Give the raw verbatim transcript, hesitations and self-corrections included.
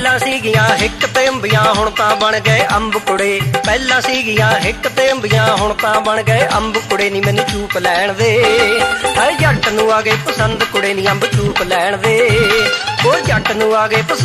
पहला सीगिया हिक ते अंबिया हुण तां बन गए अंब कुड़े। पहला सीगिया हिक ते अंबिया हुण तां बन गए अंब कुड़े। नी मैनू चूप लैण दे, हर जट नू आ गए पसंद कुड़े नी अंब चूप लैण दे, ओ जट नू आ गए।